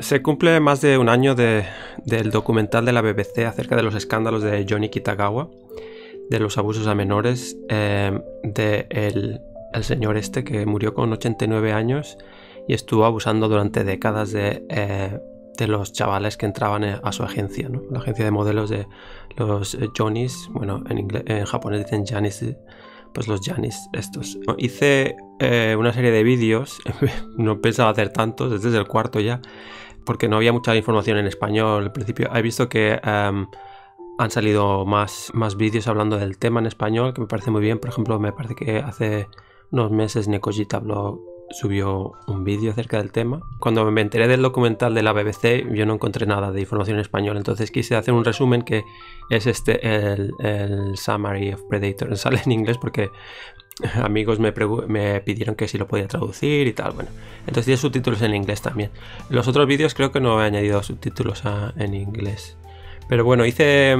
Se cumple más de un año del documental de la BBC acerca de los escándalos de Johnny Kitagawa, de los abusos a menores, del señor este que murió con 89 años y estuvo abusando durante décadas de los chavales que entraban a su agencia, ¿no? La agencia de modelos de los Johnny's, bueno, en japonés dicen Johnny's, pues los Johnny's estos. Hice una serie de vídeos, no pensaba hacer tantos, este es el cuarto ya, porque no había mucha información en español al principio. He visto que han salido más vídeos hablando del tema en español, que me parece muy bien. Por ejemplo, me parece que hace unos meses Nekojita subió un vídeo acerca del tema. Cuando me enteré del documental de la BBC, yo no encontré nada de información en español, entonces quise hacer un resumen, que es el Summary of Predator. Sale en inglés porque amigos me pidieron que si lo podía traducir y tal. Bueno, entonces tiene subtítulos en inglés también. Los otros vídeos creo que no he añadido subtítulos en inglés. Pero bueno, hice...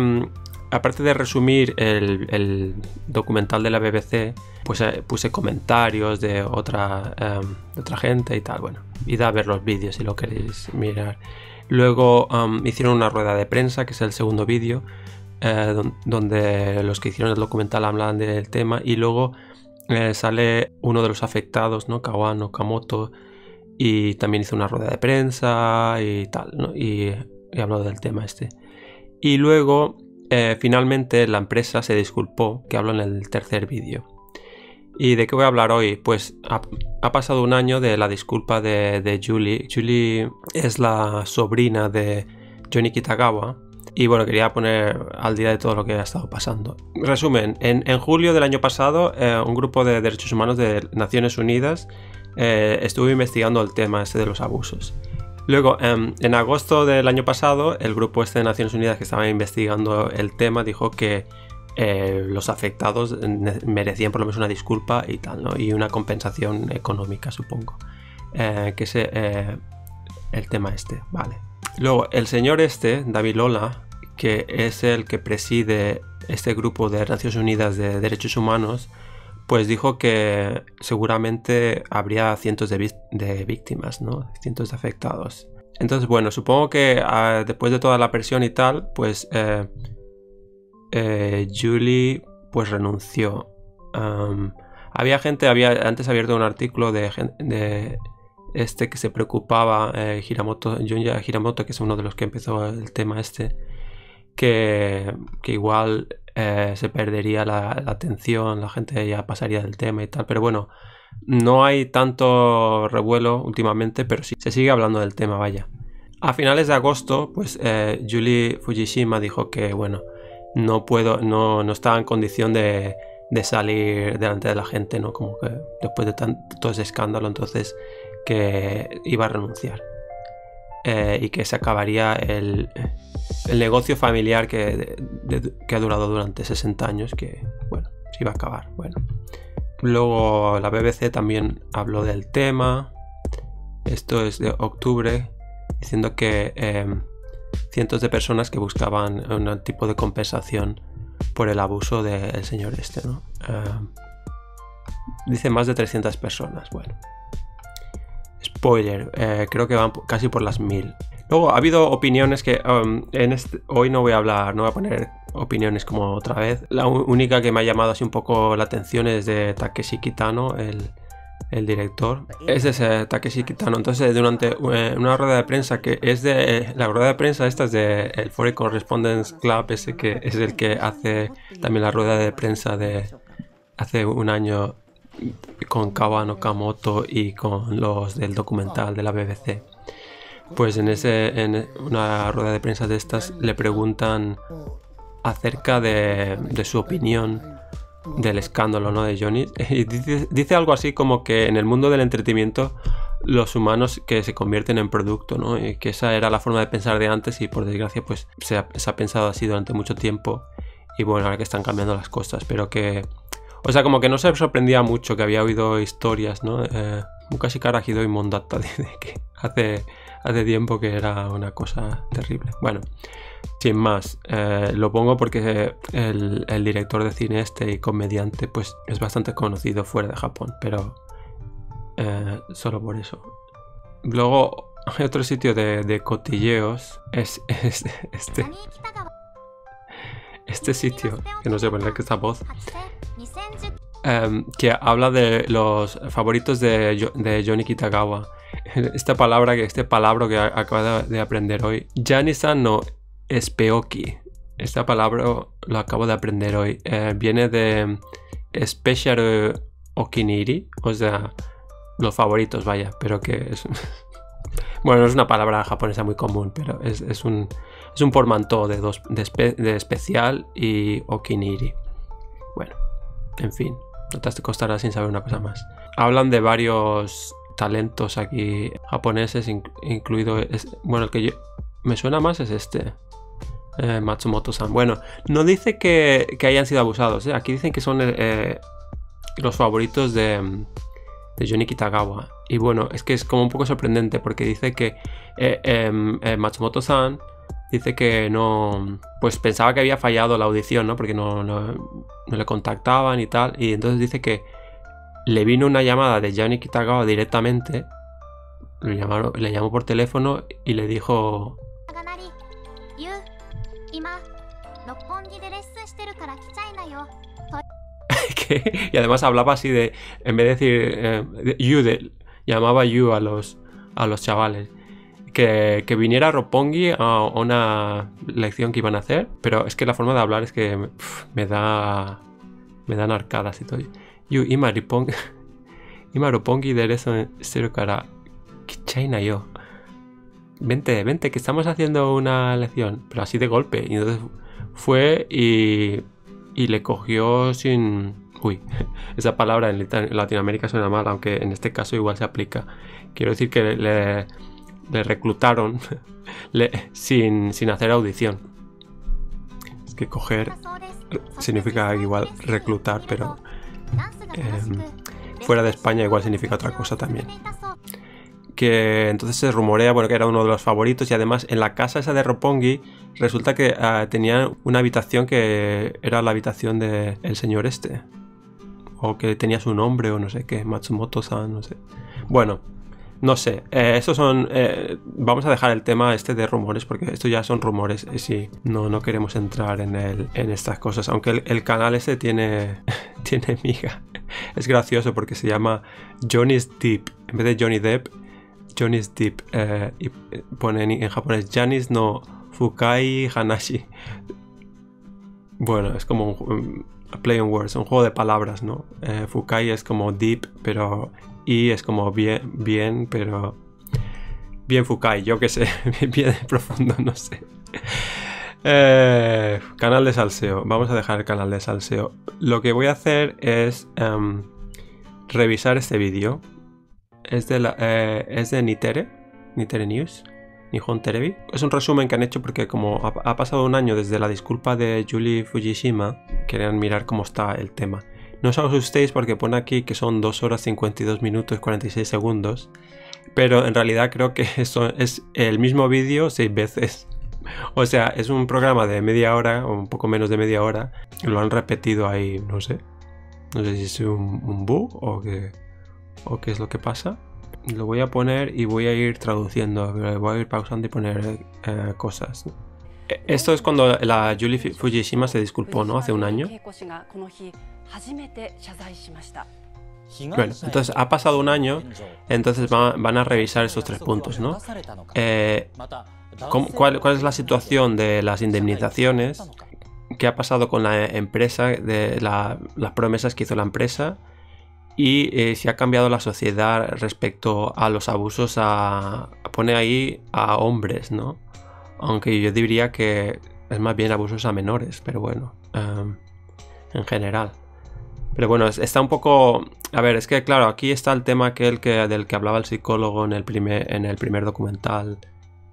Aparte de resumir el documental de la BBC, pues puse comentarios de otra gente y tal. Bueno, id a ver los vídeos si lo queréis mirar. Luego hicieron una rueda de prensa, que es el segundo vídeo, donde los que hicieron el documental hablan del tema. Y luego sale uno de los afectados, ¿no? Kauan Okamoto, y también hizo una rueda de prensa y tal, ¿no? Y habló del tema este. Y luego... finalmente la empresa se disculpó, que hablo en el tercer vídeo. ¿Y de qué voy a hablar hoy? Pues ha pasado un año de la disculpa de Julie. Julie es la sobrina de Johnny Kitagawa y bueno, quería poner al día de todo lo que ha estado pasando. Resumen, en julio del año pasado un grupo de derechos humanos de Naciones Unidas estuvo investigando el tema este de los abusos. Luego, en agosto del año pasado, el grupo este de Naciones Unidas que estaba investigando el tema dijo que los afectados merecían por lo menos una disculpa y tal, ¿no? Y una compensación económica, supongo, que es el tema este, vale. Luego, el señor este, David Ola, que es el que preside este grupo de Naciones Unidas de Derechos Humanos, pues dijo que seguramente habría cientos de víctimas, ¿no? Cientos de afectados. Entonces, bueno, supongo que después de toda la presión y tal, pues Julie pues renunció. Había gente, antes abierto un artículo de este que se preocupaba, Junya Hiramoto, que es uno de los que empezó el tema este, que igual... se perdería la atención, la gente ya pasaría del tema y tal, pero bueno, no hay tanto revuelo últimamente, pero sí se sigue hablando del tema, vaya. A finales de agosto, pues Julie Fujishima dijo que bueno, no estaba en condición de salir delante de la gente, ¿no? Como que después de todo ese escándalo, entonces que iba a renunciar. Y que se acabaría el negocio familiar que ha durado durante 60 años, que bueno, se iba a acabar. Bueno, luego la BBC también habló del tema, esto es de octubre, diciendo que cientos de personas que buscaban un tipo de compensación por el abuso del señor este, ¿no? Dice más de 300 personas, bueno. Spoiler, creo que van casi por las 1000. Luego ha habido opiniones que hoy no voy a poner opiniones como otra vez. La única que me ha llamado así un poco la atención es de Takeshi Kitano, el director. Ese es Takeshi Kitano. Entonces durante una rueda de prensa que es de... la rueda de prensa esta es de el Foreign Correspondence Club, ese que es el que hace también la rueda de prensa de hace un año con Kauan Okamoto y con los del documental de la BBC. Pues en una rueda de prensa de estas le preguntan acerca de su opinión del escándalo, ¿no? De Johnny, y dice algo así como que en el mundo del entretenimiento los humanos que se convierten en producto, ¿no? Y que esa era la forma de pensar de antes y por desgracia pues se ha pensado así durante mucho tiempo y bueno, ahora que están cambiando las cosas, pero que... O sea, como que no se sorprendía mucho, que había oído historias, ¿no? Mukashi kara hidoi mondatta, de que hace tiempo que era una cosa terrible. Bueno, sin más, lo pongo porque el director de cine este y comediante pues es bastante conocido fuera de Japón, pero solo por eso. Luego Hay otro sitio de cotilleos. Es este sitio, que no sé poner que esta voz, que habla de los favoritos de Johnny Kitagawa. Este palabra que acabo de aprender hoy. Johnny-san no espeoki. Esta palabra lo acabo de aprender hoy. Viene de special okiniri, o sea, los favoritos, vaya, pero que es... Bueno, no es una palabra japonesa muy común, pero es un portmanteau de especial y okiniri. Bueno, en fin, no te costará sin saber una cosa más. Hablan de varios talentos aquí japoneses, incluido... bueno, el que me suena más es este, Matsumoto-san. Bueno, no dice que hayan sido abusados, ¿eh? Aquí dicen que son los favoritos de Johnny Kitagawa. Y bueno, es que es como un poco sorprendente porque dice que Matsumoto-san dice que no, pues pensaba que había fallado la audición, ¿no? Porque no le contactaban y tal, y entonces dice que le vino una llamada de Johnny Kitagawa directamente, le llamó por teléfono y le dijo... Y además hablaba así de, en vez de decir you, llamaba you a los chavales que viniera a Roppongi a una lección que iban a hacer, pero es que la forma de hablar es que me dan arcadas y todo. You ima Roppongi derezo cero kara kichaina yo. Vente que estamos haciendo una lección, pero así de golpe. Y entonces fue y le cogió sin... Uy, esa palabra en Latinoamérica suena mal, aunque en este caso igual se aplica. Quiero decir que le reclutaron sin hacer audición. Es que coger significa igual reclutar, pero fuera de España igual significa otra cosa también. Que entonces se rumorea, bueno, que era uno de los favoritos, y además en la casa esa de Roppongi resulta que tenían una habitación que era la habitación del señor este. O que tenía su nombre o no sé qué, Matsumoto-san, no sé. Bueno, no sé, estos son... vamos a dejar el tema este de rumores porque esto ya son rumores y sí, no queremos entrar en estas cosas. Aunque el canal este tiene miga. Es gracioso porque se llama Johnny's Deep. En vez de Johnny Depp, Johnny's Deep. Y ponen en japonés Johnny's no Fukai Hanashi. Bueno, es como un play on words, un juego de palabras, ¿no? Fukai es como deep, pero... Y es como bien, pero... Bien Fukai, yo qué sé. Bien profundo, no sé. Canal de salseo. Vamos a dejar el canal de salseo. Lo que voy a hacer es revisar este vídeo. Es de Nitere News, Nihon Terebi. Es un resumen que han hecho porque como ha pasado un año desde la disculpa de Julie Fujishima, querían mirar cómo está el tema. No os asustéis porque pone aquí que son 2 horas 52 minutos y 46 segundos, pero en realidad creo que eso es el mismo vídeo 6 veces. O sea, es un programa de media hora o un poco menos de media hora. Lo han repetido ahí, no sé si es un bug o qué es lo que pasa. Lo voy a poner y voy a ir traduciendo, voy a ir pausando y poner cosas. Esto es cuando la Julie Fujishima se disculpó, ¿no? Hace un año. Bueno, entonces ha pasado un año, entonces van a revisar esos 3 puntos, ¿no? ¿Cuál es la situación de las indemnizaciones? ¿Qué ha pasado con la empresa, de las promesas que hizo la empresa? Y si ha cambiado la sociedad respecto a los abusos pone ahí a hombres, ¿no? Aunque yo diría que es más bien abusos a menores, pero bueno, en general. Pero bueno, está un poco... A ver, es que claro, aquí está el tema del que hablaba el psicólogo en el primer documental,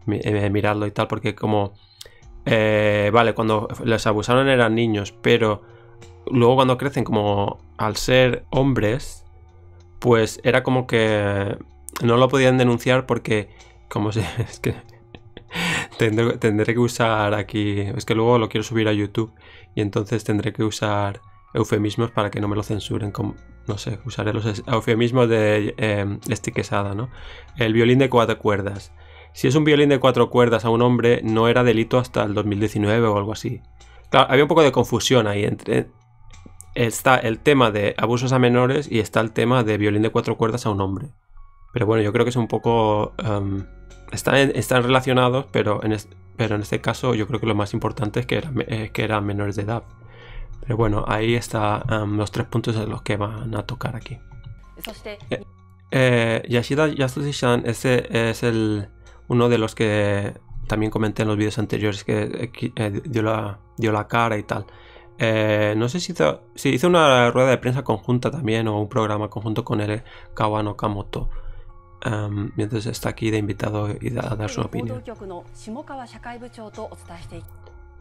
mirarlo y tal, porque como... vale, cuando les abusaron eran niños, pero luego cuando crecen, como al ser hombres, pues era como que no lo podían denunciar porque... Es que tendré que usar aquí... Es que luego lo quiero subir a YouTube y entonces tendré que usar... eufemismos para que no me lo censuren, como, no sé, usaré los eufemismos de Esti Quesada, ¿no? El violín de 4 cuerdas. Si es un violín de 4 cuerdas a un hombre, no era delito hasta el 2019 o algo así. Claro, había un poco de confusión ahí entre... Está el tema de abusos a menores y está el tema de violín de 4 cuerdas a un hombre. Pero bueno, yo creo que es un poco... están relacionados, pero en este caso yo creo que lo más importante es que eran menores de edad. Pero bueno, ahí están los 3 puntos en los que van a tocar aquí. Yashida Yasushi-san, ese es uno de los que también comenté en los vídeos anteriores, que dio la cara y tal. No sé si hizo una rueda de prensa conjunta también o un programa conjunto con el Kauan Okamoto. Mientras está aquí de invitado y a dar su opinión.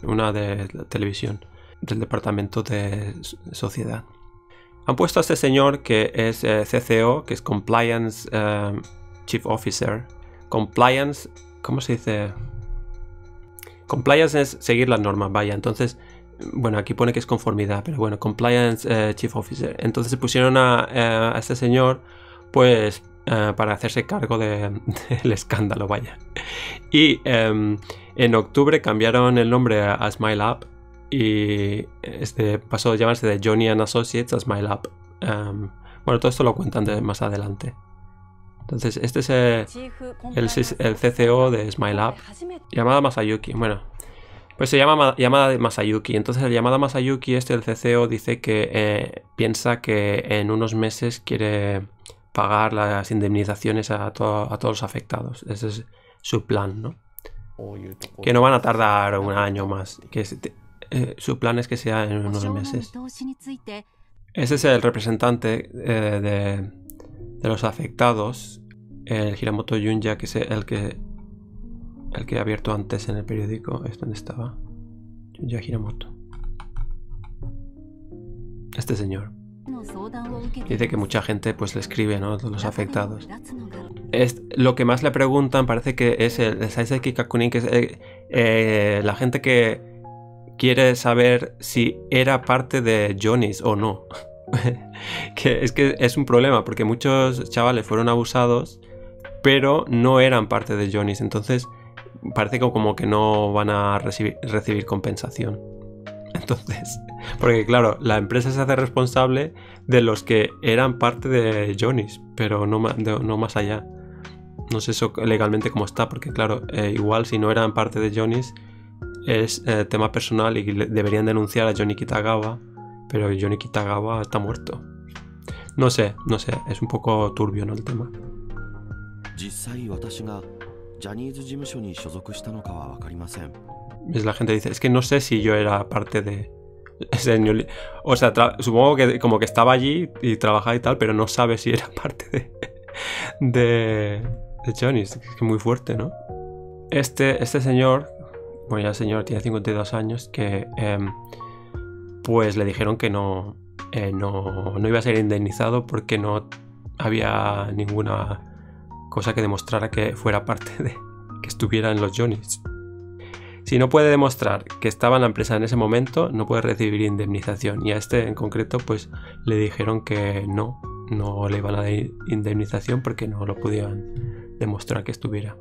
Una de la televisión del departamento de sociedad. Han puesto a este señor que es CCO, que es Compliance Chief Officer. Compliance, ¿cómo se dice? Compliance es seguir las normas, vaya, entonces... Bueno, aquí pone que es conformidad, pero bueno, Compliance Chief Officer. Entonces pusieron a este señor, pues, para hacerse cargo del escándalo, vaya. Y en octubre cambiaron el nombre a Smile Up y pasó a llamarse de Johnny and Associates a Smile Up. Bueno, todo esto lo cuentan más adelante. Entonces, este es el CCO de Smile Up, llamada Masayuki, bueno. Pues se llama llamada Masayuki. Entonces el llamada Masayuki, el CCO, dice que piensa que en unos meses quiere pagar las indemnizaciones a todos los afectados. Ese es su plan, ¿no? Que no van a tardar un año más. Que su plan es que sea en unos meses. Ese es el representante de los afectados, el Hiramoto Junya, que es el que he abierto antes en el periódico. Es donde estaba Junya Hiramoto. Este señor dice que mucha gente pues le escribe, ¿no? Los afectados, lo que más le preguntan parece que es el Saiseki Kakunin, que es la gente que quiere saber si era parte de Johnny's o no. que es un problema porque muchos chavales fueron abusados pero no eran parte de Johnny's, entonces parece que como que no van a recibir compensación. Entonces, porque claro, la empresa se hace responsable de los que eran parte de Johnny's, pero no más allá. No sé eso legalmente cómo está, porque claro, igual si no eran parte de Johnny's es tema personal y deberían denunciar a Johnny Kitagawa, pero Johnny Kitagawa está muerto. No sé, es un poco turbio, ¿no?, el tema. La gente dice, es que no sé si yo era parte de... O sea, supongo que como que estaba allí y trabajaba y tal, pero no sabe si era parte de Johnny's. Es que muy fuerte, ¿no? Este señor, bueno, ya el señor tiene 52 años, que pues le dijeron que no iba a ser indemnizado porque no había ninguna... cosa que demostrara que fuera parte de... que estuviera en los Johnny's. Si no puede demostrar que estaba en la empresa en ese momento, no puede recibir indemnización. Y a este en concreto, pues le dijeron que no le iban a dar indemnización porque no lo podían demostrar que estuviera.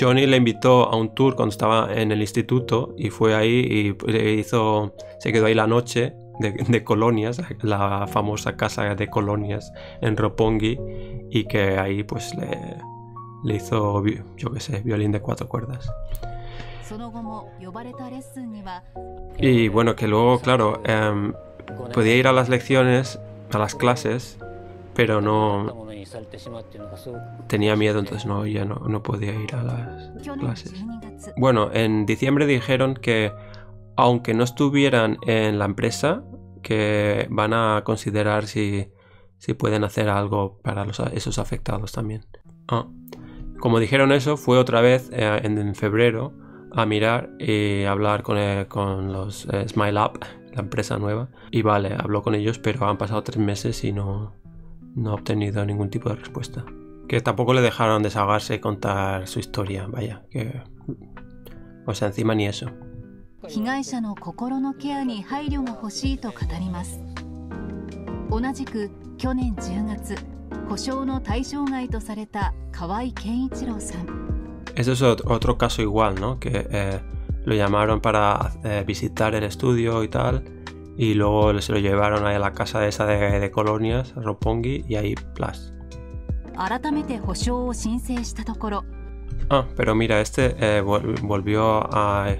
Johnny le invitó a un tour cuando estaba en el instituto y fue ahí y se quedó ahí la noche de colonias, la famosa casa de colonias en Roppongi, y que ahí pues le hizo, yo qué sé, violín de 4 cuerdas. Y bueno, que luego, claro, podía ir a las lecciones, a las clases, pero no tenía miedo, entonces ya no podía ir a las clases. Bueno, en diciembre dijeron que aunque no estuvieran en la empresa, que van a considerar si pueden hacer algo para esos afectados también. Como dijeron eso, fue otra vez en febrero a mirar y hablar con los Smile Up, la empresa nueva. Y vale, habló con ellos, pero han pasado 3 meses y no ha obtenido ningún tipo de respuesta. Que tampoco le dejaron desahogarse y contar su historia, vaya. Que, o sea, encima ni eso. 去年10月補償の対象外とされた河合健一郎さん。 Este es otro caso igual, ¿no? Que lo llamaron para visitar el estudio y tal, y luego se lo llevaron a la casa esa de colonias, a Roppongi, y ahí plas. 改めて補償を申請したところ。 Ah, pero mira, este volvió a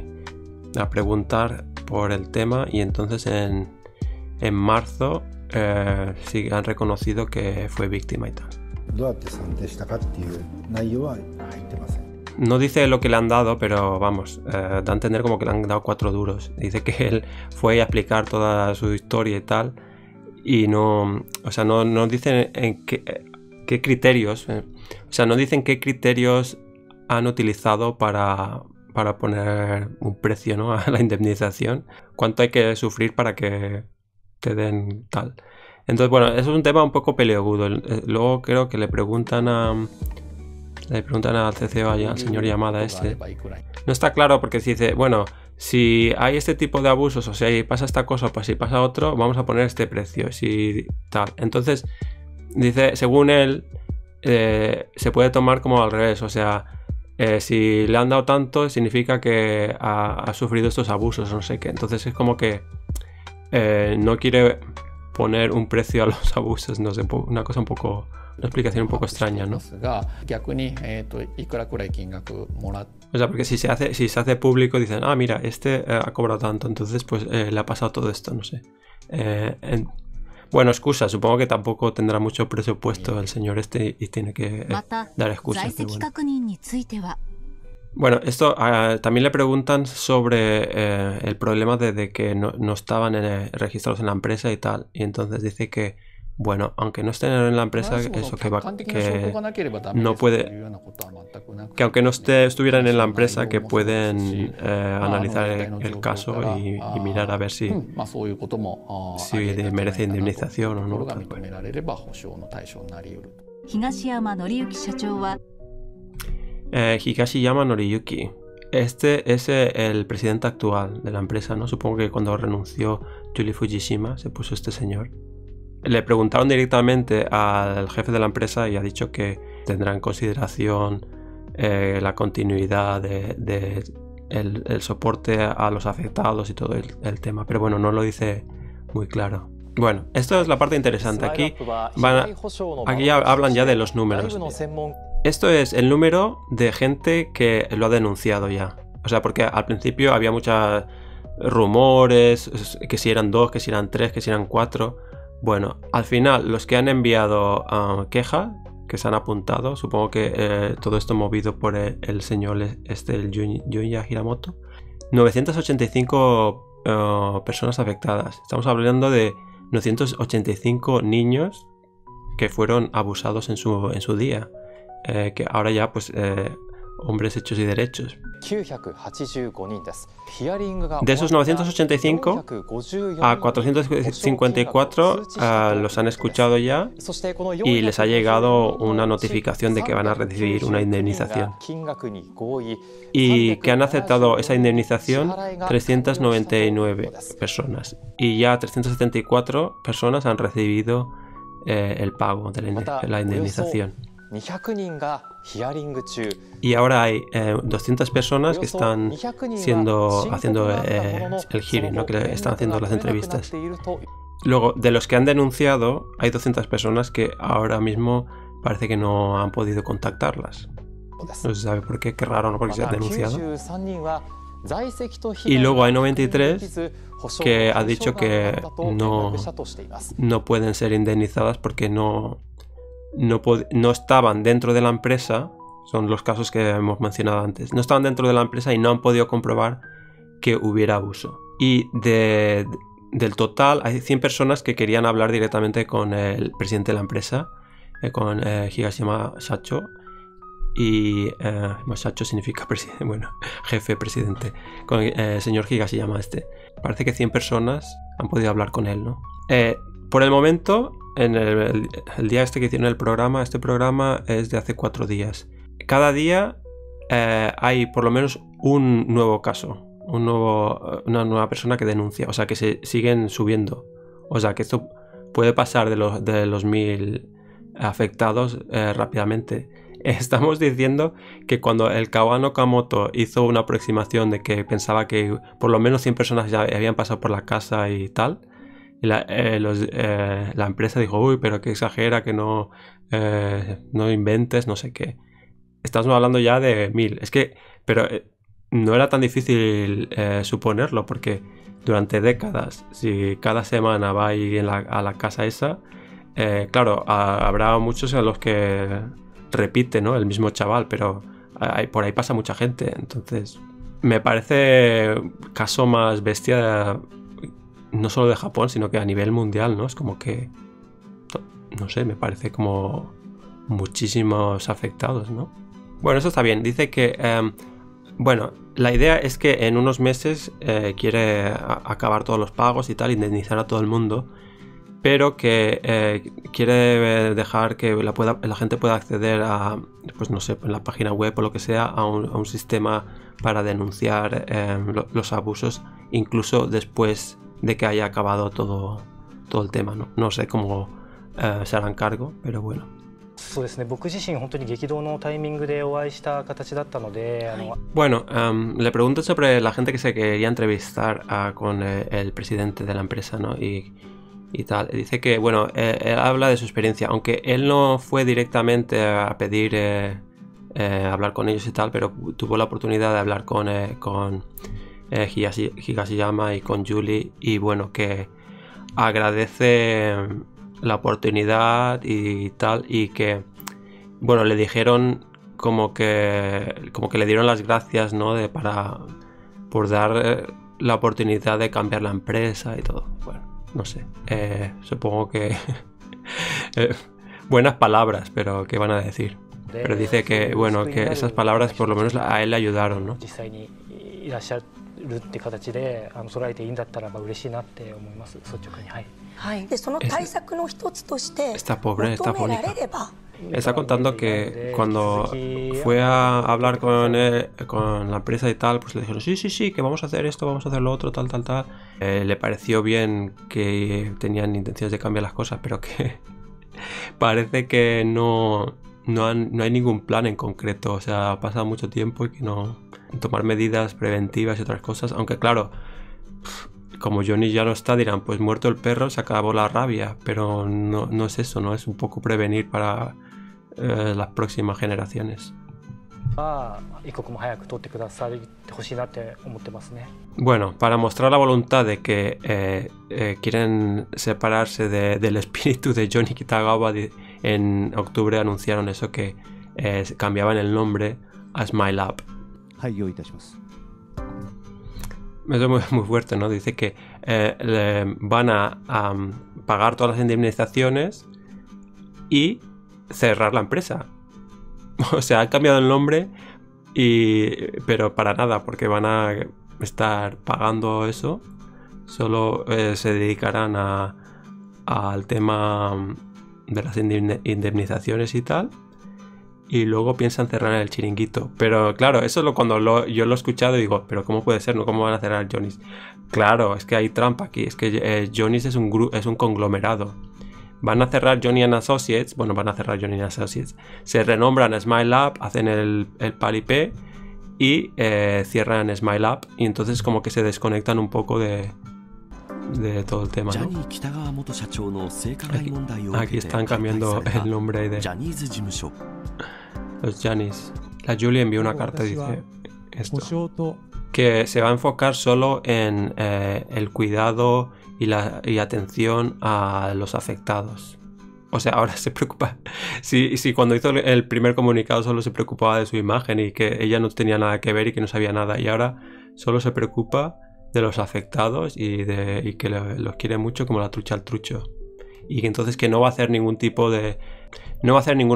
preguntar por el tema y entonces en marzo sí han reconocido que fue víctima y tal. No dice lo que le han dado, pero vamos, da a entender como que le han dado 4 duros. Dice que él fue a explicar toda su historia y tal, y no, o sea, no dicen en qué criterios, o sea, no dicen qué criterios han utilizado para poner un precio, ¿no?, a la indemnización. ¿Cuánto hay que sufrir para que te den tal? Entonces, bueno, eso es un tema un poco peleagudo. Luego creo que le preguntan al CCO, al señor Yamada este. No está claro porque si dice, bueno, si hay este tipo de abusos, o sea, si pasa esta cosa, o si pasa otro, vamos a poner este precio, si tal. Entonces, dice, según él, se puede tomar como al revés, o sea, si le han dado tanto significa que ha sufrido estos abusos, no sé qué. Entonces es como que no quiere poner un precio a los abusos, no sé, una cosa un poco, una explicación un poco extraña, ¿no? O sea, porque si se hace público dicen, ah, mira, este ha cobrado tanto, entonces pues le ha pasado todo esto, no sé. Bueno, excusa, supongo que tampoco tendrá mucho presupuesto el señor este y tiene que dar excusas. Bueno, esto también le preguntan sobre el problema de que no estaban registrados en la empresa y tal. Y entonces dice que, bueno, aunque no estén en la empresa, eso que no puede, que aunque no estuvieran en la empresa, que pueden analizar el caso y mirar a ver si merece indemnización o no. Higashiyama Noriyuki. Este es el presidente actual de la empresa, ¿no? Supongo que cuando renunció Julie Fujishima se puso este señor. Le preguntaron directamente al jefe de la empresa y ha dicho que tendrá en consideración la continuidad del soporte a los afectados y todo el tema. Pero bueno, no lo dice muy claro. Bueno, esto es la parte interesante. Aquí hablan ya de los números. Esto es el número de gente que lo ha denunciado ya. O sea, porque al principio había muchos rumores, que si eran 2, que si eran 3, que si eran 4... Bueno, al final los que han enviado queja, que se han apuntado, supongo que todo esto movido por el señor este, el Junya Hiramoto, 985 personas afectadas. Estamos hablando de 985 niños que fueron abusados en su día, que ahora ya pues hombres hechos y derechos. De esos 985, a 454 los han escuchado ya y les ha llegado una notificación de que van a recibir una indemnización. Y que han aceptado esa indemnización 399 personas. Y ya 374 personas han recibido el pago de la indemnización. Y ahora hay 200 personas que están haciendo el hearing, ¿no?, que están haciendo las entrevistas. Luego, de los que han denunciado, hay 200 personas que ahora mismo parece que no han podido contactarlas. No se sabe por qué, qué raro, ¿no?, porque se han denunciado. Y luego hay 93 que ha dicho que no pueden ser indemnizadas porque no estaban dentro de la empresa. Son los casos que hemos mencionado antes. No estaban dentro de la empresa y no han podido comprobar que hubiera abuso. Y del total hay 100 personas que querían hablar directamente con el presidente de la empresa, con Higashiyama Sacho. Y Masacho significa presidente, bueno, jefe, presidente, con el señor Higashiyama este. Parece que 100 personas han podido hablar con él, ¿no? Por el momento, en el día este que hicieron el programa, este programa es de hace 4 días. Cada día hay por lo menos un nuevo caso, una nueva persona que denuncia, o sea que se siguen subiendo. O sea que esto puede pasar de los 1000 afectados rápidamente. Estamos diciendo que cuando el Kauan Okamoto hizo una aproximación de que pensaba que por lo menos 100 personas ya habían pasado por la casa y tal, y la empresa dijo, uy, pero que exagera, que no inventes, no sé qué. Estamos hablando ya de 1000. Es que, pero no era tan difícil suponerlo, porque durante décadas, si cada semana va a ir a la casa esa, claro, habrá muchos en los que repite, ¿no?, el mismo chaval, pero por ahí pasa mucha gente. Entonces, me parece caso más bestia, no solo de Japón, sino que a nivel mundial, ¿no? Es como que, no sé, me parece como muchísimos afectados, ¿no? Bueno, eso está bien. Dice que, bueno, la idea es que en unos meses quiere acabar todos los pagos y tal, indemnizar a todo el mundo, pero que quiere dejar que la gente pueda acceder a, pues no sé, en la página web o lo que sea, a un sistema para denunciar los abusos, incluso después de que haya acabado todo el tema, ¿no? No sé cómo se harán cargo, pero bueno. そうですね。僕自身本当に激動のタイミングでお会いした形だったので。Bueno, le pregunto sobre la gente que se quería entrevistar con el presidente de la empresa, ¿no? Y tal. Dice que, bueno, él habla de su experiencia, aunque él no fue directamente a pedir hablar con ellos y tal, pero tuvo la oportunidad de hablar con Higashiyama y con Julie, y bueno, que agradece la oportunidad y tal, y que, bueno, le dijeron como que le dieron las gracias, ¿no?, por dar la oportunidad de cambiar la empresa y todo. Bueno, no sé, supongo que buenas palabras, pero ¿qué van a decir? Pero dice que, bueno, que esas palabras por lo menos a él le ayudaron, ¿no? Está pobre, está bonita. Está contando que cuando fue a hablar con la empresa y tal, pues le dijeron, sí, que vamos a hacer esto, vamos a hacer lo otro, tal. Le pareció bien que tenían intenciones de cambiar las cosas, pero que parece que no hay ningún plan en concreto. O sea, ha pasado mucho tiempo y que no... Tomar medidas preventivas y otras cosas, aunque claro, como Johnny ya no está, dirán, pues muerto el perro, se acabó la rabia, pero no es eso, ¿no? Es un poco prevenir para las próximas generaciones. Bueno, para mostrar la voluntad de que quieren separarse del espíritu de Johnny Kitagawa, en octubre anunciaron eso, que cambiaban el nombre a Smile Up. Eso es muy fuerte, ¿no? Dice que van a pagar todas las indemnizaciones y cerrar la empresa. O sea, han cambiado el nombre, pero para nada, porque van a estar pagando eso. Solo se dedicarán al tema de las indemnizaciones y tal. Y luego piensan cerrar el chiringuito. Pero claro, eso es yo lo he escuchado y digo, pero ¿cómo puede ser? ¿No? ¿Cómo van a cerrar Johnny's? Claro, es que hay trampa aquí. Es que Johnny's es un conglomerado. Van a cerrar Johnny and Associates. Bueno, van a cerrar Johnny and Associates. Se renombran a Smile Up, hacen el paripé y cierran Smile Up. Y entonces como que se desconectan un poco de todo el tema, ¿no? Aquí están cambiando el nombre de los Johnny's. La Julie envió una carta y dice esto, que se va a enfocar solo en el cuidado y atención a los afectados. O sea, ahora se preocupa. Si cuando hizo el primer comunicado solo se preocupaba de su imagen y que ella no tenía nada que ver y que no sabía nada, y ahora solo se preocupa de los afectados y que los quiere mucho, como la trucha al trucho, y entonces que no va a hacer ningún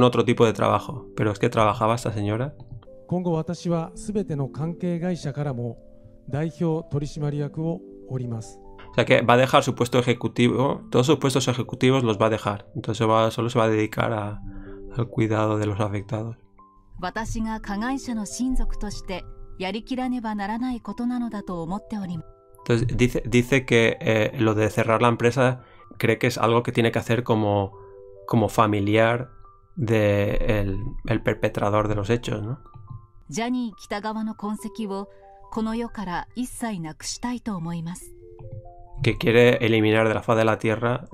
otro tipo de trabajo. Pero es que trabajaba esta señora. O sea, que va a dejar su puesto ejecutivo, todos sus puestos ejecutivos los va a dejar, entonces solo se va a dedicar al cuidado de los afectados. Entonces dice que lo de cerrar la empresa cree que es algo que tiene que hacer como familiar de el perpetrador de los hechos, ¿no? Johnny Kitagawa no konseki wo kono yo kara issai nakushitai to omoimasu. Que quiere eliminar de la faz de la tierra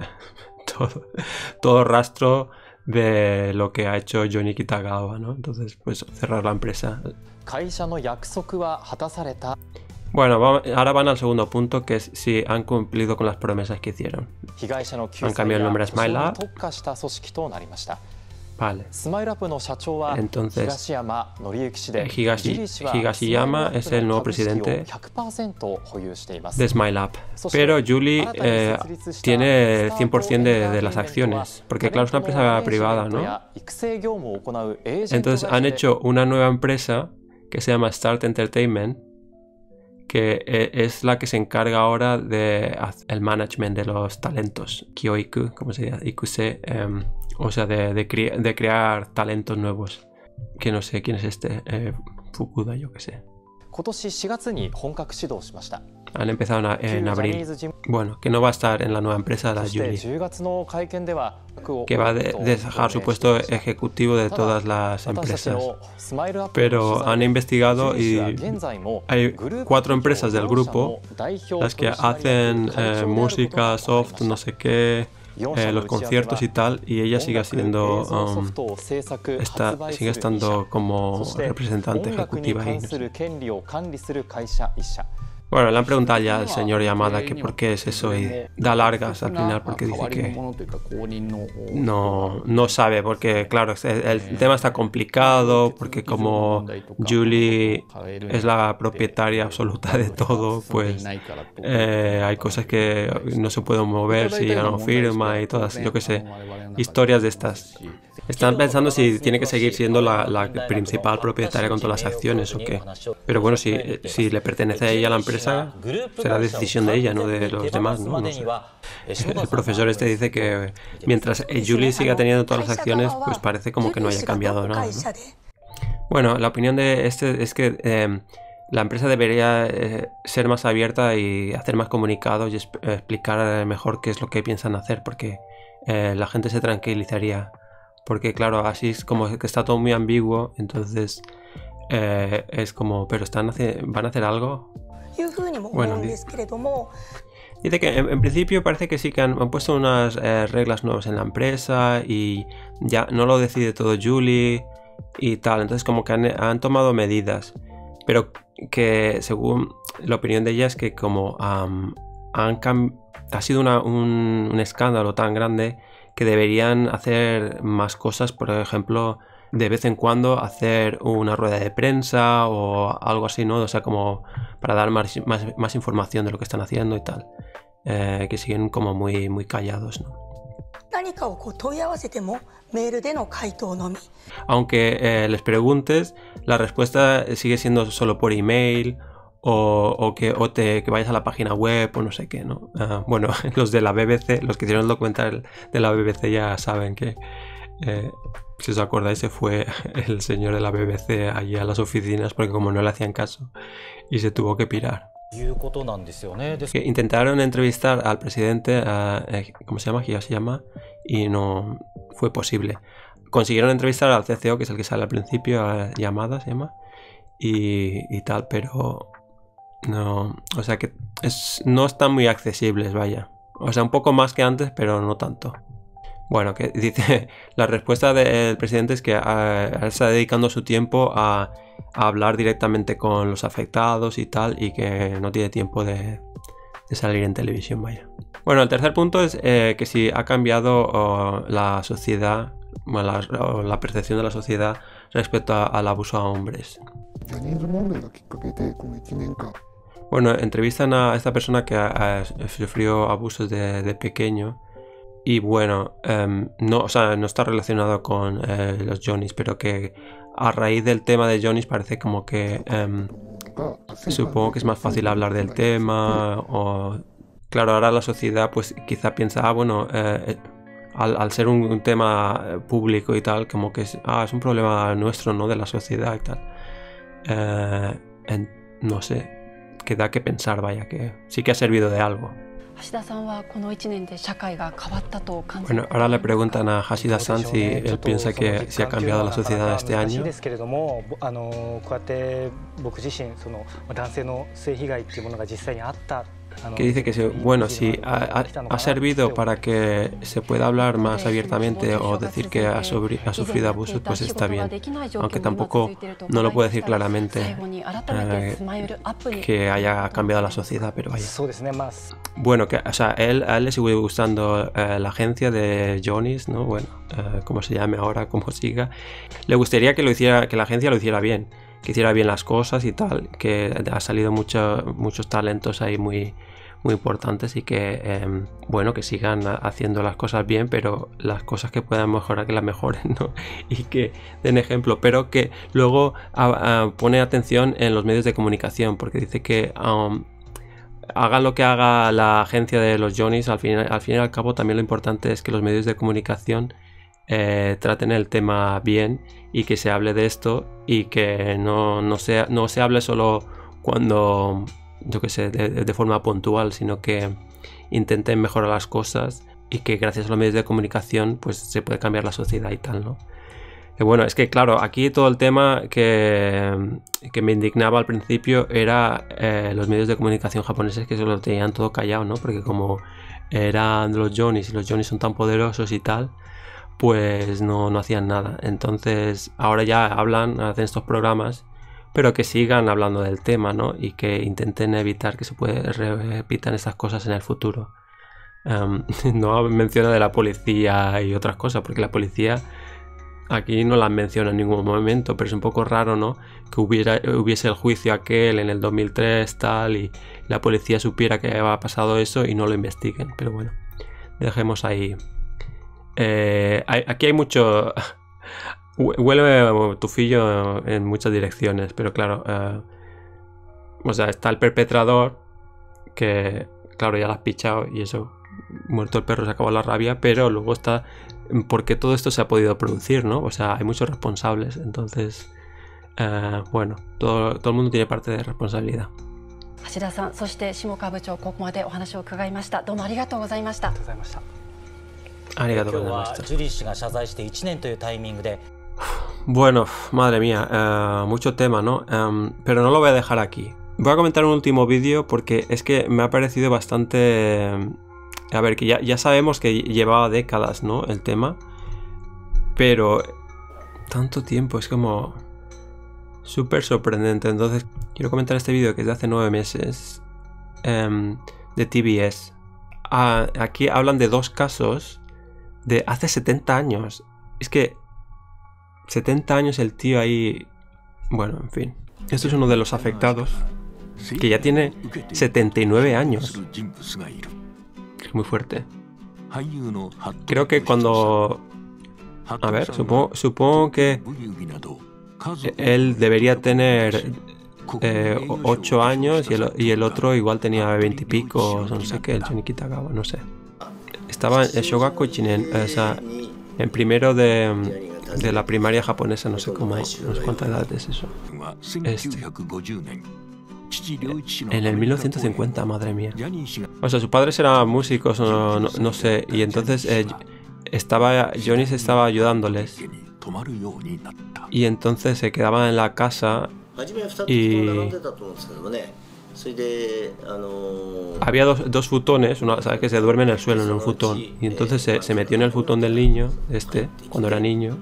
todo rastro de lo que ha hecho Johnny Kitagawa, ¿no? Entonces, pues cerrar la empresa. Bueno, ahora van al segundo punto, que es si han cumplido con las promesas que hicieron. Han cambiado el nombre a Smile Up. Vale. Entonces, Higashiyama es el nuevo presidente de Smile Up. Pero Julie tiene el 100% de las acciones, porque claro, es una empresa privada, ¿no? Entonces han hecho una nueva empresa que se llama Start Entertainment, que es la que se encarga ahora de el management de los talentos. Kyoiku, ¿cómo se llama? Ikuse, o sea, de crear talentos nuevos. Que no sé quién es este, Fukuda, yo que sé. Han empezado en abril. Bueno, que no va a estar en la nueva empresa de la Julie, que va a dejar su puesto ejecutivo de todas las empresas. Pero han investigado y hay 4 empresas del grupo, las que hacen música, soft, no sé qué, los conciertos y tal, y ella sigue siendo sigue estando como representante ejecutiva ahí. Bueno, le han preguntado ya al señor Yamada que por qué es eso y da largas al final porque dice que no sabe, porque claro, el tema está complicado porque como Julie es la propietaria absoluta de todo, pues hay cosas que no se pueden mover si ella no firma y todas, yo qué sé, historias de estas. Están pensando si tiene que seguir siendo la principal propietaria con todas las acciones o qué. Pero bueno, si le pertenece a ella la empresa, será decisión de ella, no de los demás, ¿no? No sé. El profesor este dice que mientras Julie siga teniendo todas las acciones, pues parece como que no haya cambiado nada, ¿no? Bueno, la opinión de este es que la empresa debería ser más abierta y hacer más comunicados y explicar mejor qué es lo que piensan hacer, porque la gente se tranquilizaría. Porque claro, así es como que está todo muy ambiguo, entonces es como, ¿pero van a hacer algo? Bueno, dice que en principio parece que sí que han puesto unas reglas nuevas en la empresa y ya no lo decide todo Julie y tal, entonces como que han tomado medidas, pero que según la opinión de ella es que como ha sido un escándalo tan grande que deberían hacer más cosas, por ejemplo, de vez en cuando hacer una rueda de prensa o algo así, ¿no? O sea, como para dar más información de lo que están haciendo y tal. Que siguen como muy, muy callados, ¿no? Aunque les preguntes, la respuesta sigue siendo solo por email o que vayas a la página web o no sé qué, ¿no? Bueno, los de la BBC, los que hicieron el documental de la BBC ya saben que, si os acordáis, se fue el señor de la BBC allí a las oficinas porque como no le hacían caso y se tuvo que pirar. Que intentaron entrevistar al presidente, ¿cómo se llama? Higashiyama, y no fue posible. Consiguieron entrevistar al CCO, que es el que sale al principio, a Yamada se llama, y tal, pero... No, o sea que no están muy accesibles, vaya. O sea, un poco más que antes, pero no tanto. Bueno, que dice, la respuesta del presidente es que está dedicando su tiempo a hablar directamente con los afectados y tal, y que no tiene tiempo de salir en televisión, vaya. Bueno, el tercer punto es que si ha cambiado la sociedad, bueno, la percepción de la sociedad respecto al abuso a hombres. Bueno, entrevistan a esta persona que sufrió abusos de pequeño y bueno, no, o sea, no está relacionado con los Johnnies, pero que a raíz del tema de Johnnies parece como que supongo que es más fácil hablar del tema o... Claro, ahora la sociedad pues quizá piensa, ah, bueno, al ser un tema público y tal, como que es un problema nuestro, ¿no? De la sociedad y tal. No sé, que da que pensar, vaya, que sí que ha servido de algo. Bueno, ahora le preguntan a Hashida-san si él piensa que se ha cambiado la sociedad este año. Que dice que, bueno, si ha servido para que se pueda hablar más abiertamente o decir que ha sufrido abusos, pues está bien. Aunque tampoco no lo puede decir claramente que haya cambiado la sociedad, pero vaya. Bueno, que, o sea, a él le sigue gustando la agencia de Johnny's, ¿no? Bueno, como se llame ahora, como siga. Le gustaría que la agencia lo hiciera bien, que hiciera bien las cosas y tal, que ha salido muchos talentos ahí muy importantes y que, bueno, que sigan haciendo las cosas bien, pero las cosas que puedan mejorar, que las mejoren, ¿no? Y que den ejemplo, pero que luego pone atención en los medios de comunicación, porque dice que haga lo que haga la agencia de los Johnny's, al fin y al cabo también lo importante es que los medios de comunicación traten el tema bien y que se hable de esto y que no se hable solo cuando, yo que sé, de forma puntual, sino que intenten mejorar las cosas y que gracias a los medios de comunicación pues se puede cambiar la sociedad y tal, ¿no? Bueno, es que claro, aquí todo el tema que me indignaba al principio era los medios de comunicación japoneses, que se lo tenían todo callado, ¿no? Porque como eran los Johnny's y los Johnny's son tan poderosos y tal, pues no hacían nada. Entonces ahora ya hablan, hacen estos programas, pero que sigan hablando del tema, ¿no? Y que intenten evitar que se repitan estas cosas en el futuro. No menciona de la policía y otras cosas, porque la policía aquí no la menciona en ningún momento, pero es un poco raro, ¿no? Que hubiese el juicio aquel en el 2003 tal, y la policía supiera que había pasado eso y no lo investiguen. Pero bueno, dejemos ahí. Aquí hay mucho... Huele tufillo en muchas direcciones, pero claro... o sea, está el perpetrador, que claro, ya lo has pichado y eso, muerto el perro, se acabó la rabia, pero luego está... ¿Por qué todo esto se ha podido producir, no? O sea, hay muchos responsables, entonces... bueno, todo el mundo tiene parte de responsabilidad. Hashida-san, そして下川部長、ここまでお話を伺いました。どうもありがとうございました。ありがとうございました。Bueno, madre mía, mucho tema, ¿no? Pero no lo voy a dejar aquí. Voy a comentar un último vídeo porque es que me ha parecido bastante... A ver, que ya sabemos que llevaba décadas, ¿no? El tema. Pero tanto tiempo, es como súper sorprendente. Entonces, quiero comentar este vídeo que es de hace 9 meses, de TBS. Aquí hablan de 2 casos de hace 70 años. Es que 70 años el tío ahí... Bueno, en fin. Esto es uno de los afectados, que ya tiene 79 años. Es muy fuerte. Creo que cuando... A ver, supongo que... Él debería tener... 8 años y el otro igual tenía 20 y pico, no sé qué, el Johnny Kitagawa, no sé. Estaba en Shogakuchinen, o sea, en primero de la primaria japonesa, no sé cómo es, no sé cuánta edad es eso. En el 1950, madre mía. O sea, sus padres eran músicos, no sé, y entonces Johnny se estaba ayudándoles. Y entonces se quedaban en la casa. Y había dos futones, sabes que se duerme en el suelo, en un futón, y entonces se metió en el futón del niño, cuando era niño,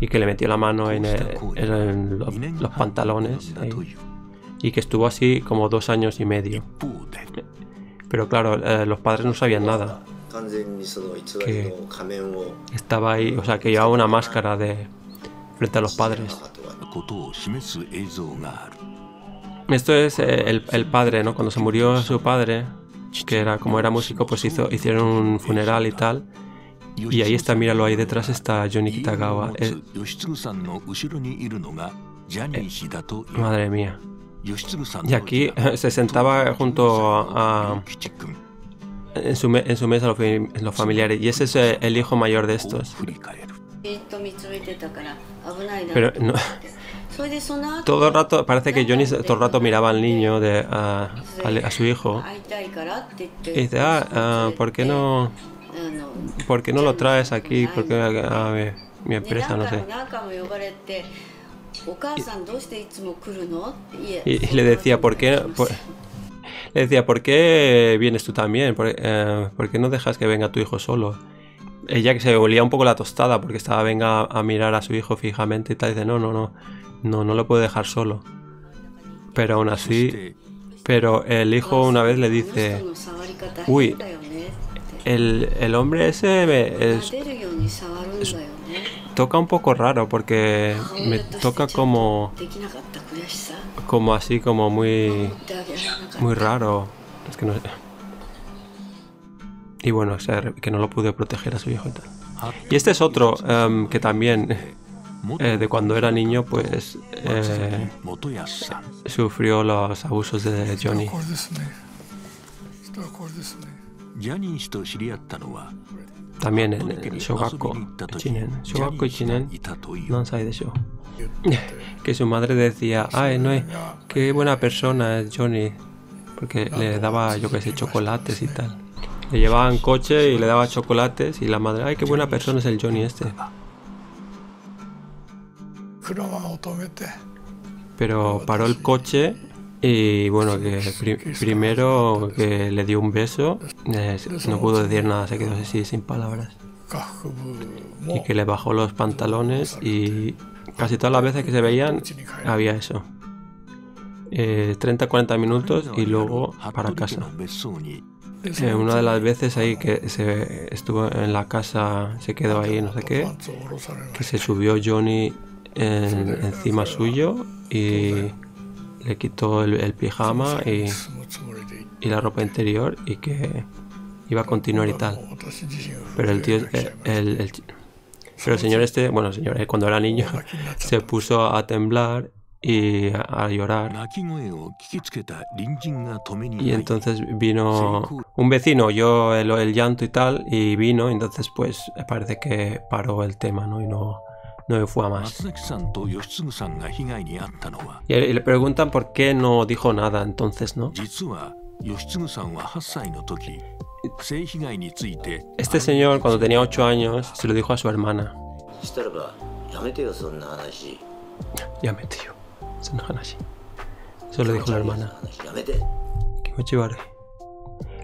y que le metió la mano en los pantalones, y que estuvo así como 2 años y medio. Pero claro, los padres no sabían nada, que estaba ahí, o sea, que llevaba una máscara frente a los padres. Esto es el padre, ¿no? Cuando se murió su padre, que como era músico, pues hicieron un funeral y tal. Y ahí está, míralo, ahí detrás está Johnny Kitagawa. Madre mía. Y aquí se sentaba junto a... En su mesa los familiares. Y ese es el hijo mayor de estos. Pero no, todo el rato parece que Johnny todo el rato miraba al niño, a su hijo, y dice, ¿por qué no lo traes aquí? ¿Por qué mi empresa? No sé. Y le decía, ¿por qué vienes tú también? ¿Por qué no dejas que venga tu hijo solo? Ella, que se olía un poco la tostada porque estaba venga a mirar a su hijo fijamente y tal, y dice, no lo puedo dejar solo. Pero aún así, el hijo una vez le dice, uy, el hombre ese toca un poco raro porque me toca como muy raro. Es que no sé. Y bueno, o sea, que no lo pude proteger a su hijo y tal. Y este es otro que también, de cuando era niño, pues sufrió los abusos de Johnny. También en Shogaku Ichinen, Nansai de Shou. Que su madre decía, ay, no, qué buena persona es Johnny, porque le daba, yo qué sé, chocolates y tal. Le llevaban coche y le daba chocolates, y la madre, ay, qué buena persona es el Johnny este. Pero paró el coche y bueno, que primero que le dio un beso, no pudo decir nada, se quedó así sin palabras. Y que le bajó los pantalones, y casi todas las veces que se veían había eso. 30-40 minutos y luego para casa. Una de las veces ahí que se estuvo en la casa, se quedó ahí, no sé qué, que se subió Johnny encima suyo y le quitó el pijama y la ropa interior, y que iba a continuar y tal. Pero el tío, pero el señor este, bueno, señor, cuando era niño, se puso a temblar y a llorar, y entonces vino un vecino, oyó el llanto y tal, y vino, entonces pues parece que paró el tema, ¿no? Y no fue a más. Y le preguntan por qué no dijo nada entonces, ¿no? Este señor, cuando tenía 8 años, se lo dijo a su hermana. Eso le dijo la hermana.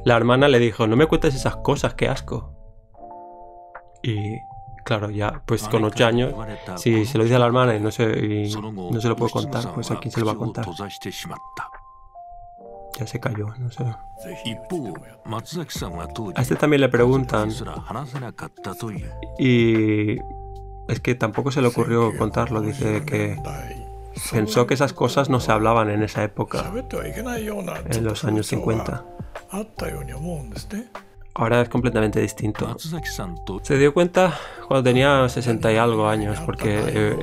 La hermana le dijo, no me cuentes esas cosas, qué asco. Y claro, ya pues con 8 años, si se lo dice a la hermana y no se lo puede contar, pues aquí se lo va a contar. Ya se cayó, no sé. A este también le preguntan, y es que tampoco se le ocurrió contarlo, dice que pensó que esas cosas no se hablaban en esa época, en los años 50. Ahora es completamente distinto. Se dio cuenta cuando tenía 60 y algo años, porque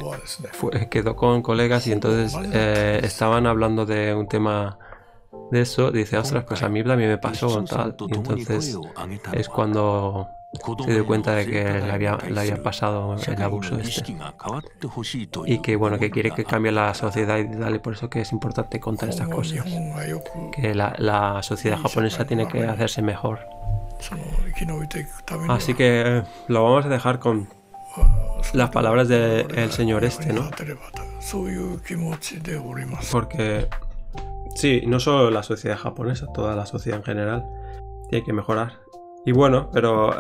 quedó con colegas y entonces estaban hablando de un tema de eso. Dice, ostras, pues a mí también me pasó tal. Y entonces es cuando se dio cuenta de que le había pasado el abuso este, y que bueno, que quiere que cambie la sociedad y tal, y por eso que es importante contar estas cosas, que la sociedad japonesa tiene que hacerse mejor. Así que lo vamos a dejar con las palabras del señor este, ¿no? Porque sí, no solo la sociedad japonesa, toda la sociedad en general tiene que mejorar. Y bueno, pero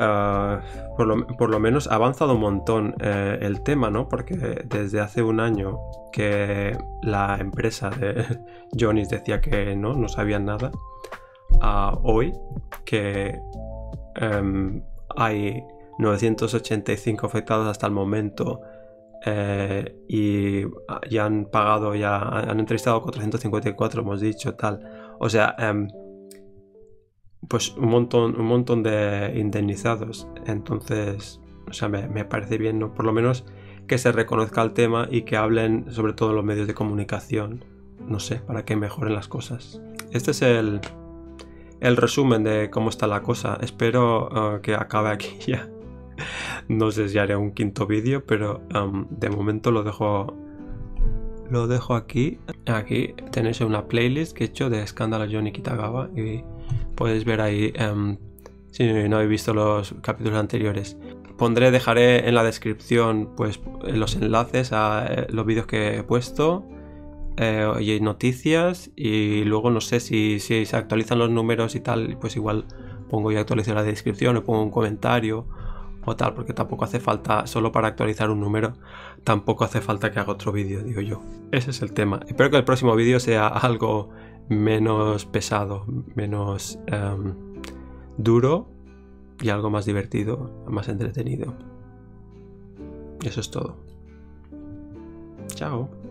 por lo menos ha avanzado un montón el tema, ¿no? Porque desde hace un año que la empresa de Johnny's decía que no sabían nada, a hoy que hay 985 afectados hasta el momento, y ya han pagado, ya han entrevistado 454, hemos dicho, tal. O sea, pues un montón de indemnizados. Entonces, o sea, me parece bien, ¿no? Por lo menos que se reconozca el tema y que hablen, sobre todo los medios de comunicación, no sé, para que mejoren las cosas. Este es el resumen de cómo está la cosa. Espero que acabe aquí ya. No sé si haré un quinto vídeo, pero de momento lo dejo aquí. Aquí tenéis una playlist que he hecho de Escándalo Johnny Kitagawa y podéis ver ahí si no habéis visto los capítulos anteriores. Dejaré en la descripción pues los enlaces a los vídeos que he puesto y hay noticias, y luego no sé si se actualizan los números y tal, pues igual pongo y actualizo la descripción o pongo un comentario o tal, porque tampoco hace falta, solo para actualizar un número tampoco hace falta que haga otro vídeo, digo yo. Ese es el tema. Espero que el próximo vídeo sea algo menos pesado, menos duro y algo más divertido, más entretenido. Eso es todo. Chao.